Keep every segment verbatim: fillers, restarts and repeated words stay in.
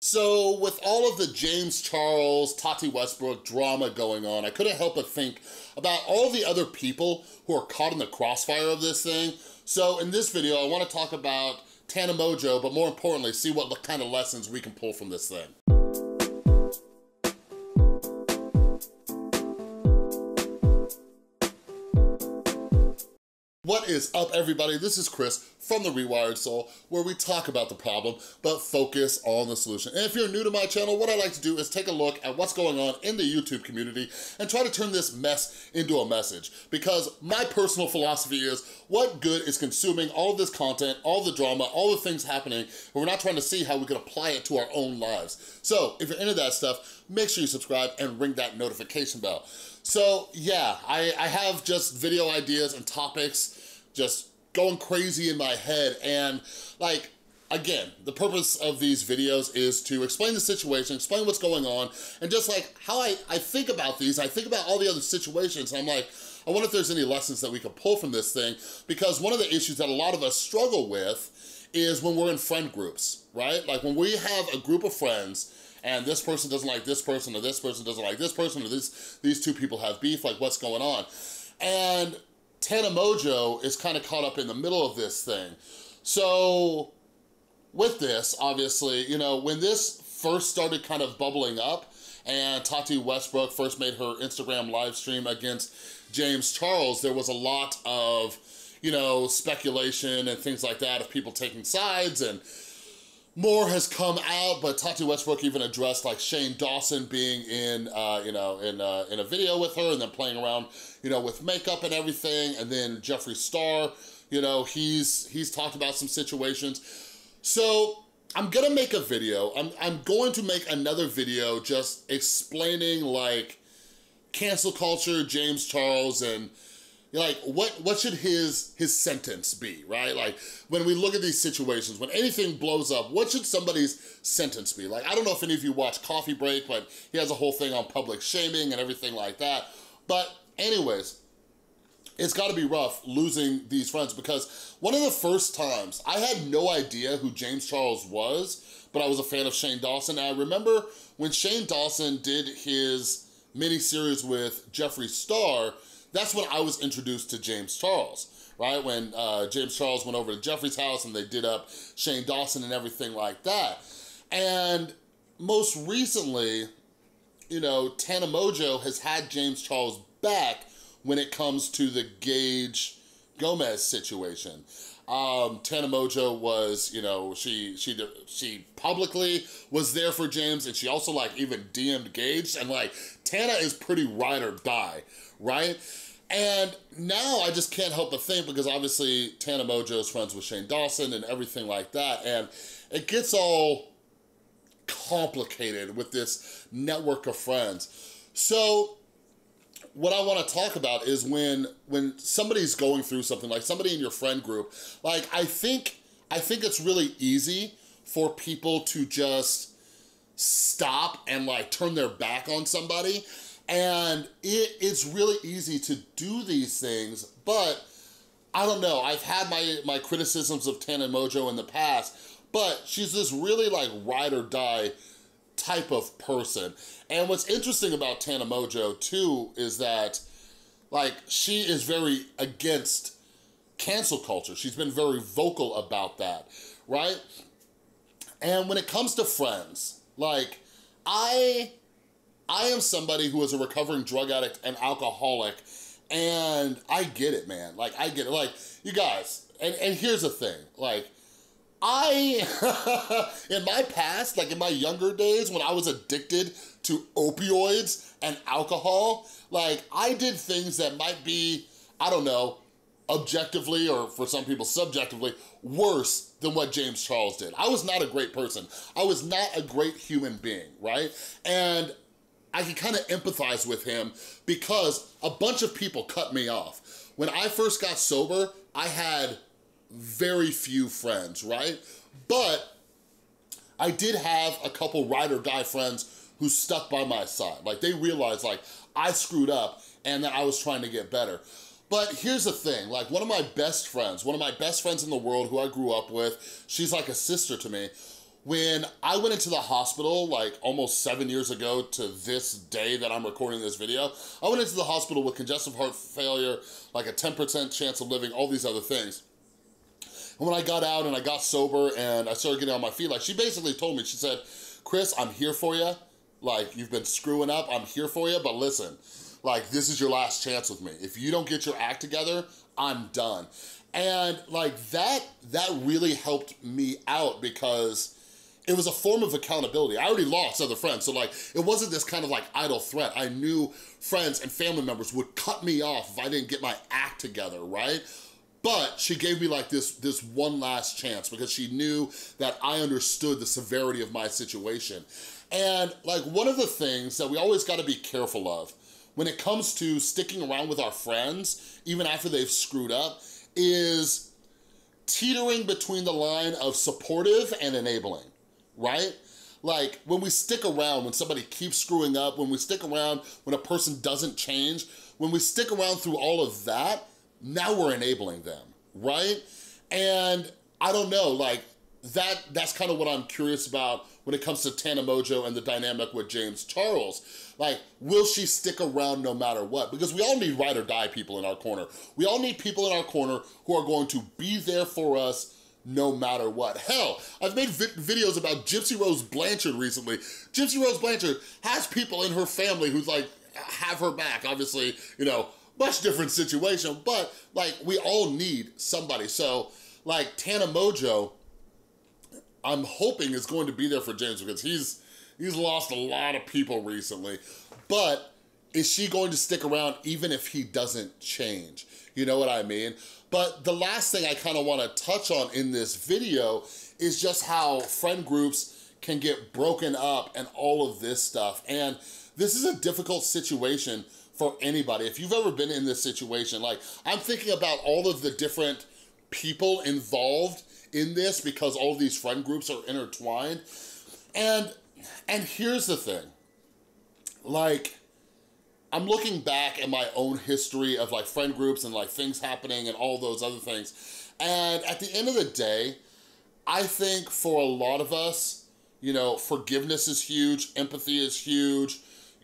So with all of the James Charles, Tati Westbrook drama going on, I couldn't help but think about all the other people who are caught in the crossfire of this thing. So in this video, I want to talk about Tana Mongeau, but more importantly, see what kind of lessons we can pull from this thing. What is up, everybody? This is Chris from The Rewired Soul, where we talk about the problem, but focus on the solution. And if you're new to my channel, what I like to do is take a look at what's going on in the YouTube community and try to turn this mess into a message. Because my personal philosophy is, what good is consuming all of this content, all the drama, all the things happening, and we're not trying to see how we can apply it to our own lives? So if you're into that stuff, make sure you subscribe and ring that notification bell. So yeah, I, I have just video ideas and topics just going crazy in my head, and like, again, the purpose of these videos is to explain the situation, explain what's going on, and just like how I, I think about these, I think about all the other situations, and I'm like, I wonder if there's any lessons that we can pull from this thing, because one of the issues that a lot of us struggle with is when we're in friend groups, right? Like when we have a group of friends and this person doesn't like this person, or this person doesn't like this person, or this, these two people have beef, like what's going on? And Tana Mongeau is kind of caught up in the middle of this thing. So with this, obviously, you know, when this first started kind of bubbling up, and Tati Westbrook first made her Instagram live stream against James Charles, there was a lot of, you know, speculation and things like that of people taking sides, and more has come out, but Tati Westbrook even addressed like Shane Dawson being in, uh, you know, in, uh, in a video with her, and then playing around, you know, with makeup and everything. And then Jeffree Star, you know, he's he's talked about some situations. So I'm gonna make a video. I'm I'm going to make another video just explaining like cancel culture, James Charles, and like, what what should his his sentence be, right? Like, when we look at these situations, when anything blows up, what should somebody's sentence be? Like, I don't know if any of you watch Coffee Break, but he has a whole thing on public shaming and everything like that. But anyways, it's gotta be rough losing these friends, because one of the first times, I had no idea who James Charles was, but I was a fan of Shane Dawson. And I remember when Shane Dawson did his miniseries with Jeffree Star, that's when I was introduced to James Charles, right? When uh, James Charles went over to Jeffree's house and they did up Shane Dawson and everything like that. And most recently, you know, Tana Mongeau has had James Charles back when it comes to the Gage Gomez situation. Um, Tana Mongeau was, you know, she, she, she publicly was there for James, and she also like even D M'd Gage, and like, Tana is pretty ride or die, right? And now I just can't help but think, because obviously Tana Mongeau's friends with Shane Dawson and everything like that, and it gets all complicated with this network of friends. So what I want to talk about is when when somebody's going through something, like somebody in your friend group, like I think I think it's really easy for people to just stop and like turn their back on somebody. And it, it's really easy to do these things, but I don't know. I've had my, my criticisms of Tana Mongeau in the past, but she's this really like ride or die type of person. And what's interesting about Tana Mongeau too is that like she is very against cancel culture. She's been very vocal about that, right? And when it comes to friends, like I... I am somebody who is a recovering drug addict and alcoholic, and I get it, man. Like, I get it. Like, you guys, and, and here's the thing. Like, I, in my past, like in my younger days, when I was addicted to opioids and alcohol, like, I did things that might be, I don't know, objectively, or for some people subjectively, worse than what James Charles did. I was not a great person. I was not a great human being, right? And I can kind of empathize with him, because a bunch of people cut me off. When I first got sober, I had very few friends, right? But I did have a couple ride or die friends who stuck by my side. Like, they realized like I screwed up and that I was trying to get better. But here's the thing, like one of my best friends, one of my best friends in the world who I grew up with, she's like a sister to me. When I went into the hospital, like, almost seven years ago to this day that I'm recording this video, I went into the hospital with congestive heart failure, like a ten percent chance of living, all these other things. And when I got out and I got sober and I started getting on my feet, like, she basically told me, she said, Chris, I'm here for you. Like, you've been screwing up, I'm here for you, but listen, like, this is your last chance with me. If you don't get your act together, I'm done. And, like, that, that really helped me out because it was a form of accountability. I already lost other friends, so like, it wasn't this kind of like idle threat. I knew friends and family members would cut me off if I didn't get my act together, right? But she gave me like this, this one last chance because she knew that I understood the severity of my situation. And like, one of the things that we always gotta be careful of when it comes to sticking around with our friends, even after they've screwed up, is teetering between the line of supportive and enabling. Right? Like, when we stick around, when somebody keeps screwing up, when we stick around, when a person doesn't change, when we stick around through all of that, now we're enabling them, right? And I don't know, like, that that's kind of what I'm curious about when it comes to Tana Mongeau and the dynamic with James Charles. Like, will she stick around no matter what? Because we all need ride or die people in our corner. We all need people in our corner who are going to be there for us no matter what. Hell, I've made vi videos about Gypsy Rose Blanchard recently. Gypsy Rose Blanchard has people in her family who's like, have her back. Obviously, you know, much different situation, but like, we all need somebody. So like, Tana Mongeau, I'm hoping is going to be there for James because he's, he's lost a lot of people recently, but is she going to stick around even if he doesn't change? You know what I mean? But the last thing I kind of want to touch on in this video is just how friend groups can get broken up and all of this stuff. And this is a difficult situation for anybody. If you've ever been in this situation, like, I'm thinking about all of the different people involved in this because all of these friend groups are intertwined. And, and here's the thing, like, I'm looking back at my own history of like friend groups and like things happening and all those other things. And at the end of the day, I think for a lot of us, you know, forgiveness is huge, empathy is huge,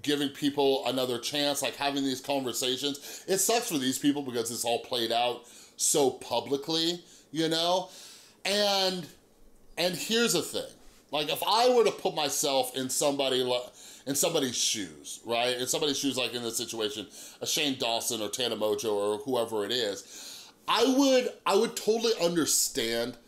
giving people another chance, like having these conversations. It sucks for these people because it's all played out so publicly, you know? And, and here's the thing, like, if I were to put myself in somebody like, in somebody's shoes, right? In somebody's shoes, like in this situation, a Shane Dawson or Tana Mongeau or whoever it is, I would, I would totally understand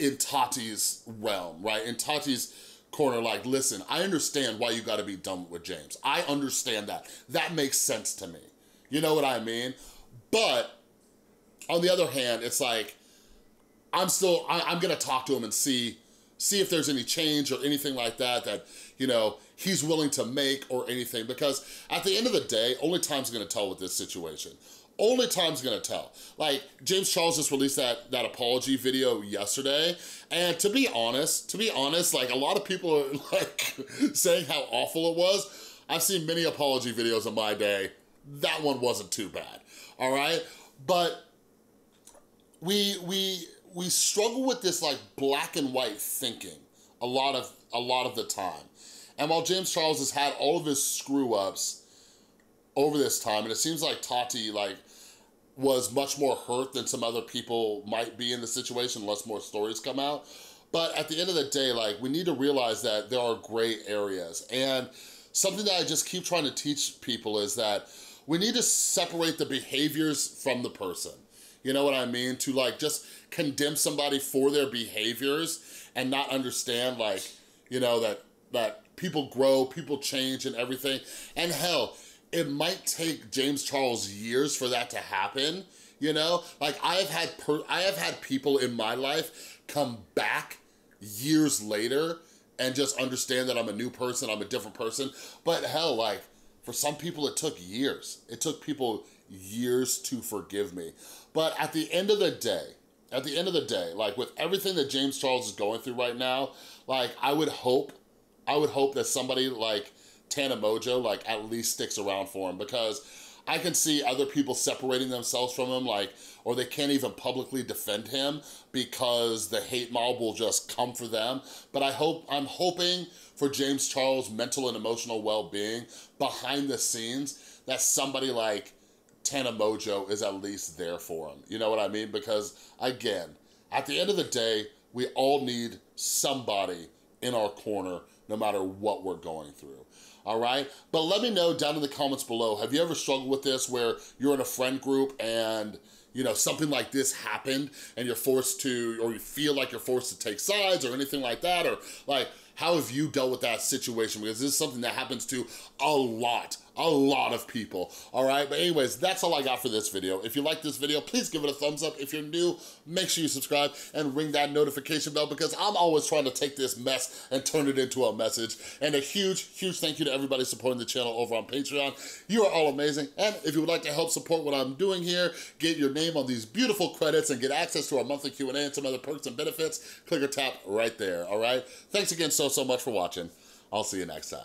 in Tati's realm, right? In Tati's corner, like, listen, I understand why you gotta be done with James. I understand that. That makes sense to me. You know what I mean? But on the other hand, it's like, I'm still, I, I'm gonna talk to him and see, see if there's any change or anything like that, that, you know, he's willing to make or anything, because at the end of the day, only time's gonna tell with this situation. Only time's gonna tell. Like, James Charles just released that, that apology video yesterday, and to be honest, to be honest, like, a lot of people are like saying how awful it was. I've seen many apology videos in my day. That one wasn't too bad, all right? But we, we, we struggle with this like black and white thinking a lot of a lot of the time. And while James Charles has had all of his screw ups over this time, and it seems like Tati like was much more hurt than some other people might be in the situation unless more stories come out. But at the end of the day, like, we need to realize that there are gray areas. And something that I just keep trying to teach people is that we need to separate the behaviors from the person. You know what I mean? To like just condemn somebody for their behaviors and not understand, like, you know, that, that people grow, people change and everything. And hell, it might take James Charles years for that to happen, you know? Like, I have had per I have had people in my life come back years later and just understand that I'm a new person, I'm a different person. But hell, like, for some people it took years. It took people years to forgive me. But at the end of the day, at the end of the day, like, with everything that James Charles is going through right now, like, I would hope, I would hope that somebody like Tana Mongeau, like, at least sticks around for him, because I can see other people separating themselves from him, like, or they can't even publicly defend him because the hate mob will just come for them. But I hope, I'm hoping for James Charles' mental and emotional well-being behind the scenes, that somebody like Tana Mongeau is at least there for him. You know what I mean? Because again, at the end of the day, we all need somebody in our corner, no matter what we're going through. All right, but let me know down in the comments below, have you ever struggled with this where you're in a friend group and, you know, something like this happened and you're forced to, or you feel like you're forced to take sides or anything like that, or like, how have you dealt with that situation? Because this is something that happens to a lot, a lot of people, all right? But anyways, that's all I got for this video. If you like this video, please give it a thumbs up. If you're new, make sure you subscribe and ring that notification bell, because I'm always trying to take this mess and turn it into a message. And a huge, huge thank you to everybody supporting the channel over on Patreon. You are all amazing. And if you would like to help support what I'm doing here, get your name on these beautiful credits and get access to our monthly Q and A and some other perks and benefits, click or tap right there, all right? Thanks again so, so much for watching. I'll see you next time.